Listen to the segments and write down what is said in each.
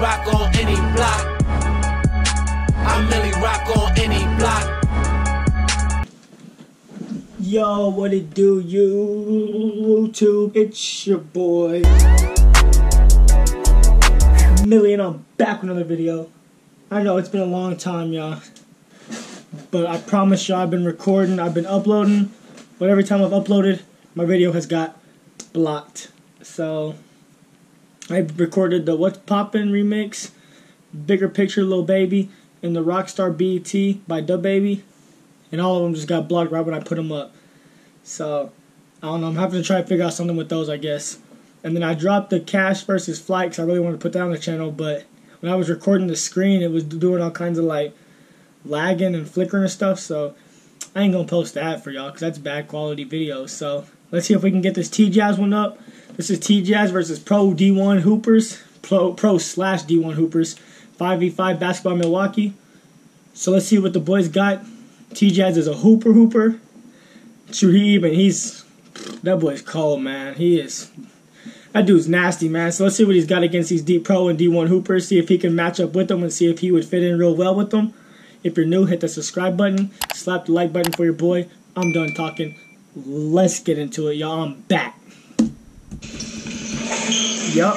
rock on any block. I merely rock on any block. Yo, what it do, YouTube? It's your boy Millie, and I'm back with another video. I know it's been a long time, y'all, but I promise y'all I've been recording, I've been uploading, but every time I've uploaded, my video has got blocked. So I recorded the What's Poppin' remix, Bigger Picture, Lil Baby, and the Rockstar BET by Da Baby, and all of them just got blocked right when I put them up. So I don't know, I'm having to try to figure out something with those, I guess. And then I dropped the Cash versus Flight because I really wanted to put that on the channel, but when I was recording the screen, it was doing all kinds of like lagging and flickering and stuff, so I ain't gonna post that for y'all because that's bad quality video. So let's see if we can get this TJass one up. This is TJass versus Pro D1 Hoopers, Pro/D1 Hoopers, 5v5 basketball Milwaukee. So let's see what the boys got. TJass is a hooper. That boy's cold, man. He is. That dude's nasty, man. So let's see what he's got against these deep Pro and D1 Hoopers. See if he can match up with them and see if he would fit in real well with them. If you're new, hit the subscribe button. Slap the like button for your boy. I'm done talking. Let's get into it, y'all. I'm back. Yup.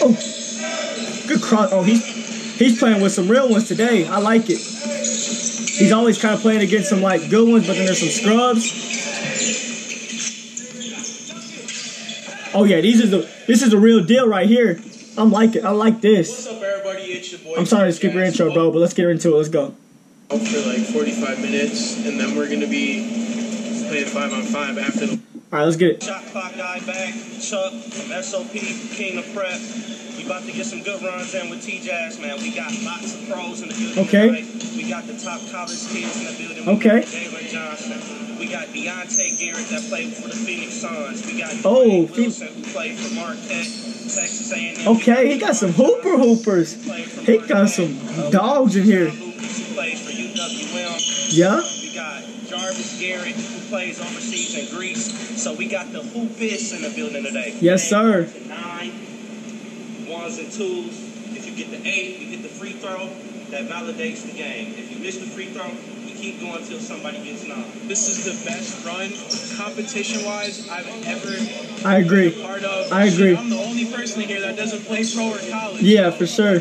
Oh, good cross. Oh, he's playing with some real ones today. I like it. He's always kind of playing against some like good ones, but then there's some scrubs. Oh yeah, this is the real deal right here. I'm like it. I like this. What's up, everybody? It's your boy. I'm sorry to skip your intro, bro, but let's get into it. Let's go. For like 45 minutes, and then we're gonna be playing 5-on-5 after the. All right, let's get it. Shot clock guy back, Chuck from SOP, King of Prep. We about to get some good runs in with TJass, man. We got lots of pros in the building. Okay. Tonight. We got the top college kids in the building. We okay. Jalen Johnson. We got Deontay Garrett that played for the Phoenix Suns. We got Wilson who played for Marquette, Texas A&M. Okay, he got some hoopers. He got some dogs in here. Who plays for UWM. Yeah. We got Jarvis Garrett who plays overseas in Greece. So we got the hoopists in the building today. Yes, sir. 9s and 2s. If you get the 8, you get the free throw. That validates the game. If you miss the free throw, you keep going until somebody gets 9. This is the best run, competition-wise, I've ever. I agree. Been a part of. I agree. I'm the only person here that doesn't play pro or college. Yeah, for sure.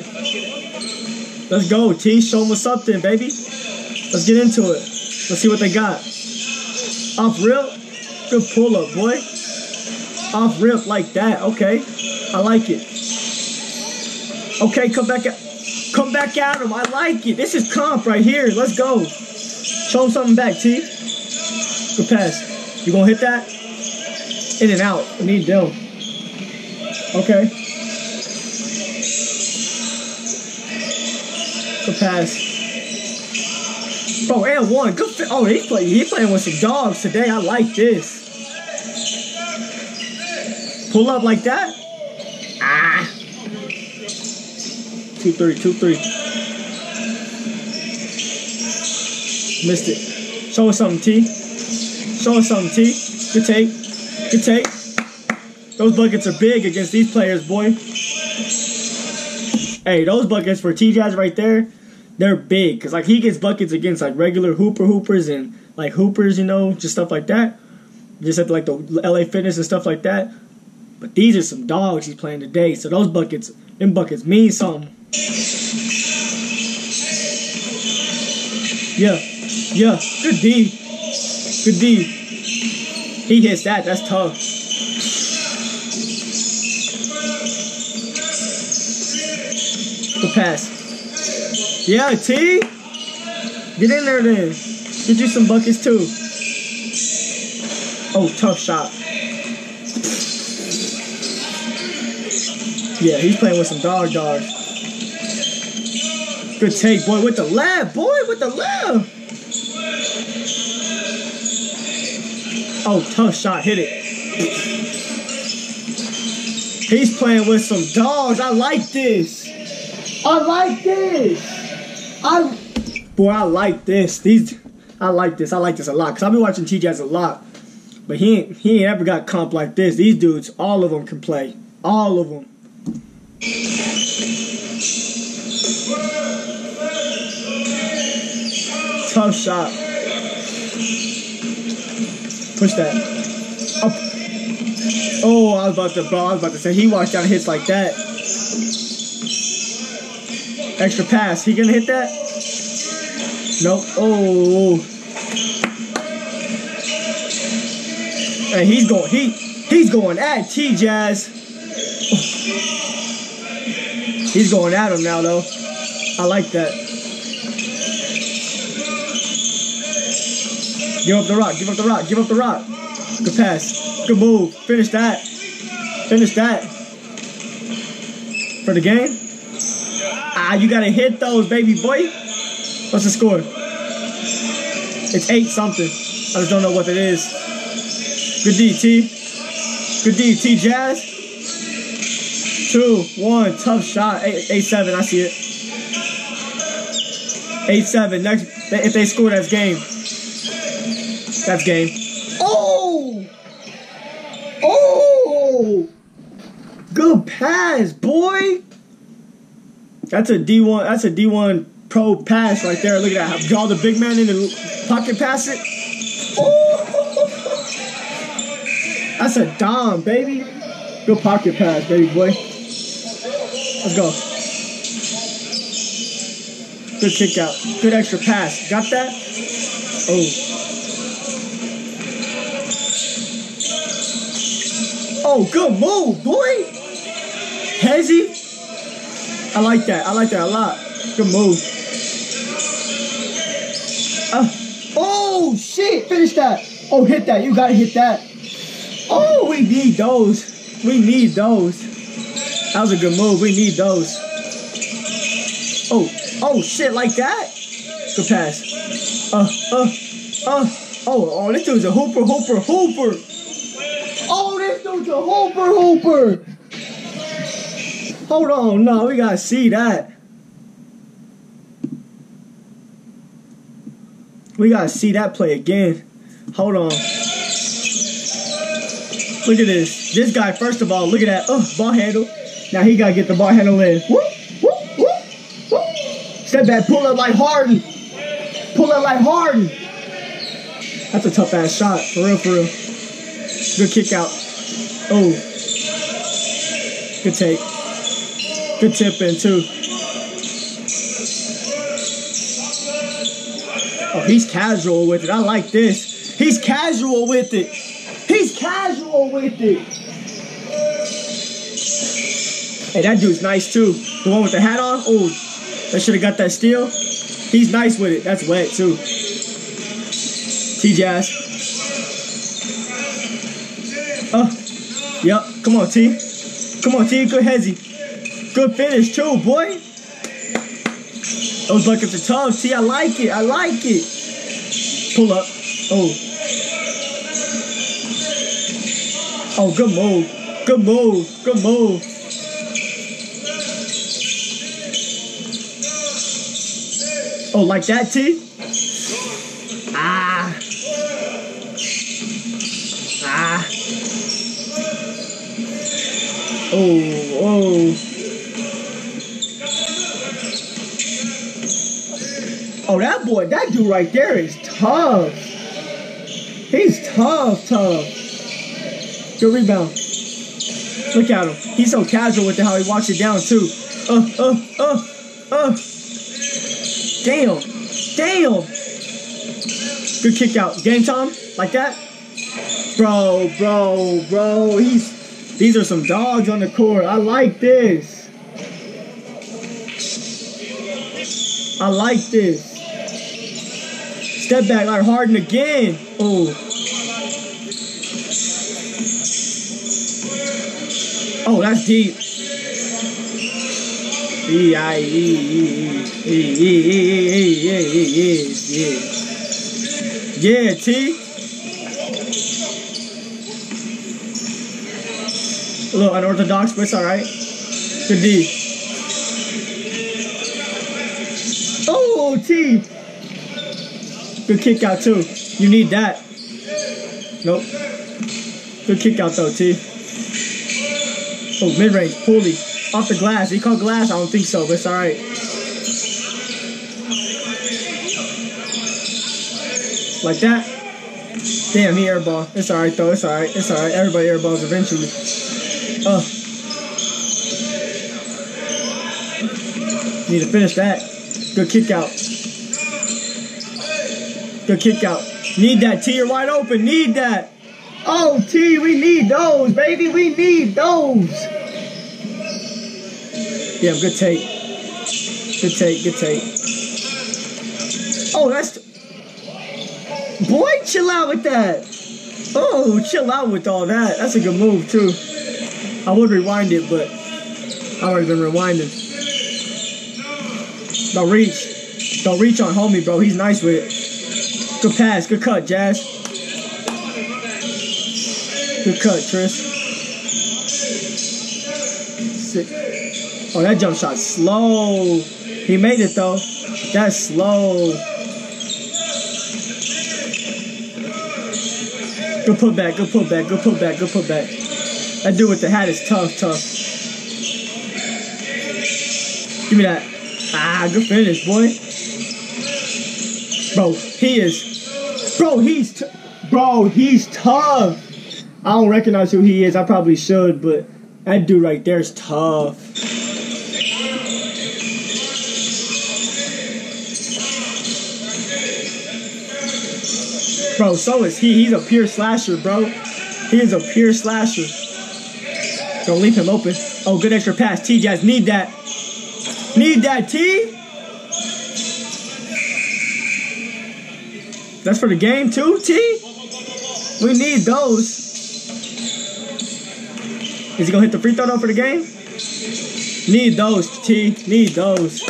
Let's go, T. Show them something, baby. Let's get into it. Let's see what they got. Off rip. Good pull-up, boy. Off rip like that. Okay. I like it. Okay, come back at him. I like it. This is comp right here. Let's go. Show him something back, T. Good pass. You gonna hit that? In and out. I need them. Okay. Good pass. Bro, and one. Good fit. Oh, he's playing with some dogs today. I like this. Pull up like that. 2-3, 2-3. Missed it. Show us something, T. Show us something, T. Good take. Good take. Those buckets are big against these players, boy. Hey, those buckets for TJass right there, they're big. Because, like, he gets buckets against, like, regular hoopers and, like, hoopers, you know, just stuff like that. Just at, like, the LA Fitness and stuff like that. But these are some dogs he's playing today. So those buckets, them buckets mean something. Yeah, yeah, good D, good D. He hits that, that's tough. Good pass. Yeah, T, get in there then. Get you some buckets too. Oh, tough shot. Yeah, he's playing with some dogs. Good take, boy, with the lab, boy, with the lab. Oh, tough shot, hit it. He's playing with some dogs. I like this. I like this. I like this. I like this a lot because I've been watching TJass a lot. But he ain't ever got comp like this. These dudes, all of them can play. All of them. Tough shot. Push that. Up. Oh, I was about to say he walks down hits like that. Extra pass. He gonna hit that? Nope. Oh. Hey, he's going at TJass. Oh. He's going at him now though. I like that. Give up the rock, give up the rock, give up the rock. Good pass, good move, finish that. Finish that. For the game? Ah, you gotta hit those, baby boy. What's the score? It's 8-something. I just don't know what it is. Good D, T. Good D, TJass. 2-1, tough shot, 8-7, I see it. 8-7, next, if they score, that's game. That's game. Oh! Oh! Good pass, boy! That's a D1 pro pass right there. Look at that. Draw the big man in the pocket, pass it. Oh! That's a dom, baby. Good pocket pass, baby boy. Let's go. Good kick out. Good extra pass. Got that? Oh. Oh, good move, boy. Hezzy. I like that a lot. Good move. Oh, shit. Finish that. Oh, hit that. You got to hit that. Oh, we need those. We need those. That was a good move. We need those. Oh, shit. Like that. Good pass. Oh, this dude's a hooper. Hooper. Hold on, no, we gotta see that. We gotta see that play again. Hold on. Look at this. This guy, first of all, look at that. Ball handle. Now he gotta get the ball handle in. Whoop. Step back, pull up like Harden. That's a tough ass shot, for real. Good kick out. Oh, good take. Good tip in, too. Oh, he's casual with it. I like this. He's casual with it. Hey, that dude's nice, too. The one with the hat on? Oh, that should have got that steal. He's nice with it. That's wet, too. TJass. Yup, come on T, good hezzy. Good finish too, boy. Those buckets are tough, T, I like it. Pull up, oh, good move. Oh, like that, T? Ah. Oh, that dude right there is tough. He's tough. Good rebound. Look at him. He's so casual with it, how he walks it down, too. Damn. Good kick out. Game time? Like that? Bro. These are some dogs on the court. I like this. Step back like Harden again. Oh, that's deep. Yeah, T. A little unorthodox, but it's alright. Good D. Oh, T. Good kick out, too. You need that. Nope. Good kick out though, T. Oh, mid-range, Pooley. Off the glass. He caught glass? I don't think so, but it's all right. Like that. Damn, he airball. It's all right, though. It's all right. It's all right. Everybody airballs eventually. Need to finish that. Good kick out. Good kick out. Need that, T. You're wide open. Need that. Oh, T, we need those, baby. We need those. Yeah, good take. Good take, good take. Oh, that's... Boy, chill out with that. Oh, chill out with all that. That's a good move, too. I would rewind it, but I've already been rewinding. Don't reach. Don't reach on homie, bro. He's nice with it. Good pass. Good cut, Jazz. Good cut, Tris. Sick. Oh, that jump shot slow. He made it, though. That's slow. Good putback. Good putback. Good putback. Good putback. That dude with the hat is tough, tough. Give me that. Ah, good finish, boy. Bro, he is... Bro, he's tough. I don't recognize who he is. I probably should, but that dude right there is tough. Bro, so is he. He's a pure slasher, bro. He is a pure slasher. Don't leave him open. Oh, good extra pass. TJass, need that. Need that, T? That's for the game, too, T? We need those. Is he going to hit the free throw, though, for the game? Need those, T. Need those.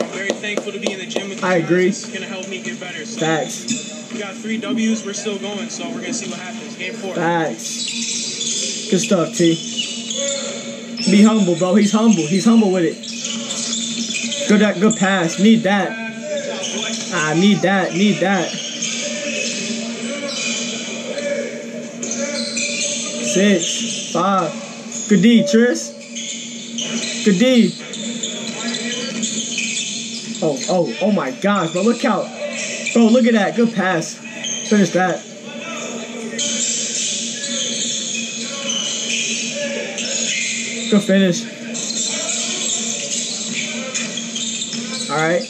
I'm very thankful to be in the gym with you. I agree. It's going to help me get better. So facts. We got 3 Ws. We're still going, so we're going to see what happens. Game 4. Facts. Good stuff, T. Be humble, bro. He's humble. He's humble with it. Good pass. Need that. I need that. Need that. Six. Five. Good D, Tris. Good D. Oh my gosh, bro. Look out. Bro, look at that. Good pass. Finish that. Good finish. Alright.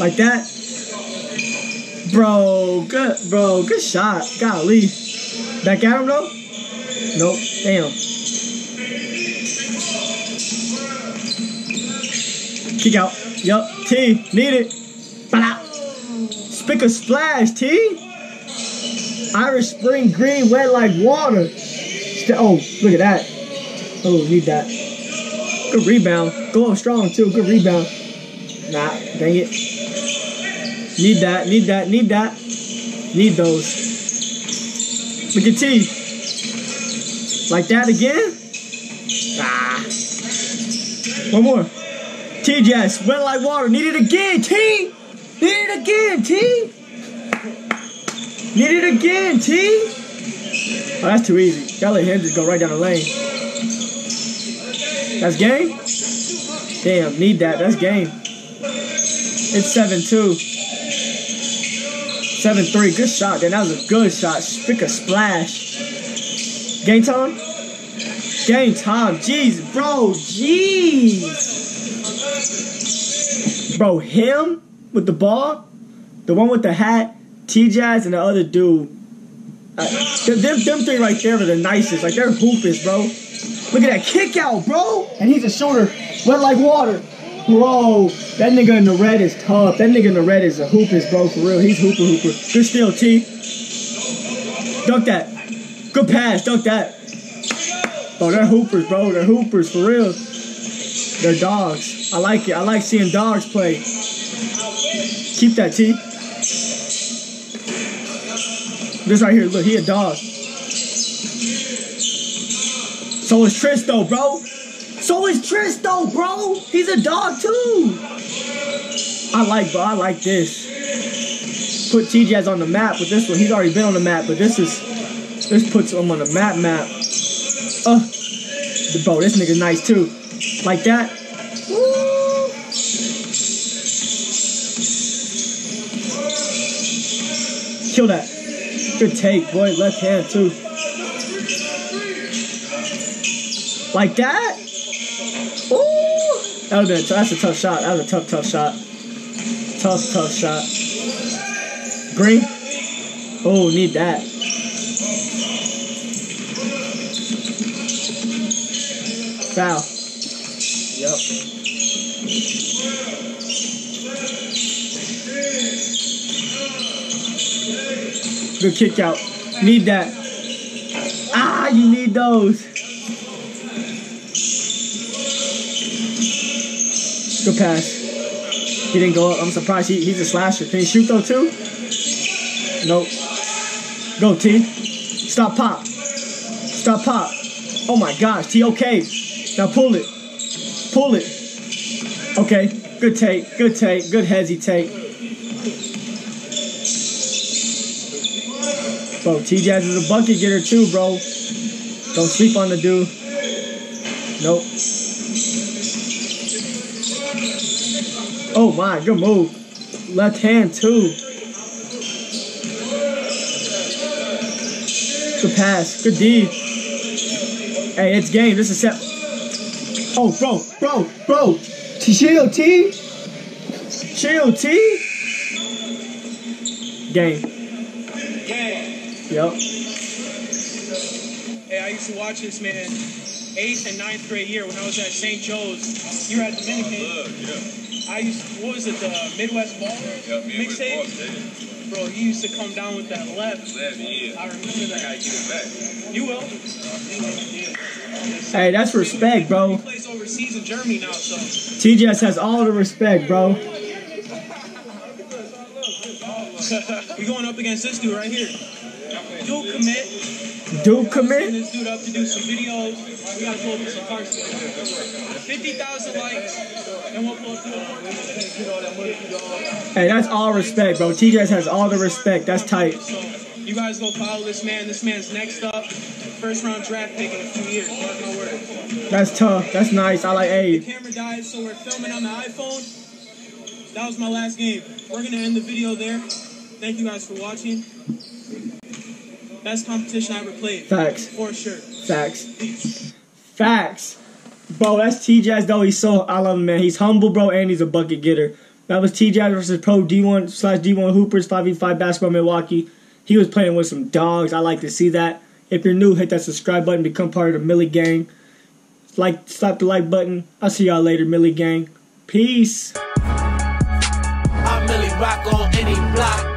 Like that. Bro, good shot. Golly. Back at him though? Nope. Damn. Kick out. Yup. T. Need it. Spick a splash, T. Irish Spring green wet like water. Oh, look at that. Oh, need that. Good rebound. Go up strong, too. Good rebound. Nah, dang it. Need that, need that, need that. Need those. Look at T. Like that again? Ah. One more. TJass, wet like water. Need it again, T. Need it again, T. Need it again, T. Oh, that's too easy. Gotta let him just go right down the lane. That's game? Damn, need that. That's game. It's 7-2. 7-3. Good shot. Then that was a good shot. Pick a splash. Game time? Game time. Jeez, bro. Jeez. Bro, him with the ball, the one with the hat, TJass, and the other dude. Them three right there are the nicest. Like, they're hoopers, bro. Look at that kick out, bro. And he's a shooter, wet like water. Bro, that nigga in the red is tough. That nigga in the red is a hoopist, bro, for real. He's hooper. Good steal, T. Dunk that. Good pass, dunk that. Oh, they're hoopers, bro. They're hoopers, for real. They're dogs. I like it. I like seeing dogs play. Keep that, T. This right here, look, he a dog. So is Tris though, bro. So is Tris though, bro. He's a dog too. I like this. Put TJass on the map with this one. He's already been on the map, but this is This puts him on the map. Bro, this nigga's nice too. Like that. Woo. Kill that. Good take, boy. Left hand too. Like that. Ooh. That would have been. That's a tough shot. That was a tough shot. Tough shot. Green. Oh, need that. Foul. Yep. Good kick out. Need that. Ah, you need those. Good pass. He didn't go up. I'm surprised he's a slasher. Can he shoot though too? Nope. Go T. Stop pop. Stop pop. Oh my gosh, T okay. Now pull it. Pull it. Okay. Good take. Good take. Good hezzy take. Bro, TJass is a bucket getter too, bro. Don't sleep on the dude. Nope. Oh my, good move. Left hand too. Good pass. Good D. Hey, it's game. This is set. Oh, bro. Chill, T. Chill, T. Game. Yup. Hey, I used to watch this, man. 8th and 9th grade year when I was at St. Joe's. You were at Dominican. I used to, what was it, the Midwest ball? Yeah, mixtape? Bro, he used to come down with that left. Yeah. I remember that. I gotta get it back. You will. Hey, that's respect, bro. He plays overseas in Germany now, so. TJass has all the respect, bro. We're going up against this dude right here. Duke commit. Duke commit? This dude up to do some videos. We gotta pull up with some cars together. 50,000 likes. Hey, that's all respect, bro. TJass has all the respect. That's tight. You guys go follow this man. This man's next up. First round draft pick in a few years. Mark my word. That's tough. That's nice. I like A. The camera died, so we're filming on the iPhone. That was my last game. We're going to end the video there. Thank you guys for watching. Best competition I ever played. Facts. For sure. Facts. Peace. Facts. Bro, that's TJass though. He's so, I love him, man. He's humble, bro, and he's a bucket getter. That was TJass versus Pro D1 / D1 Hoopers 5v5 basketball Milwaukee. He was playing with some dogs. I like to see that. If you're new, hit that subscribe button. Become part of the Millie Gang. Like, slap the like button. I'll see y'all later, Millie Gang. Peace. I really rock on any block.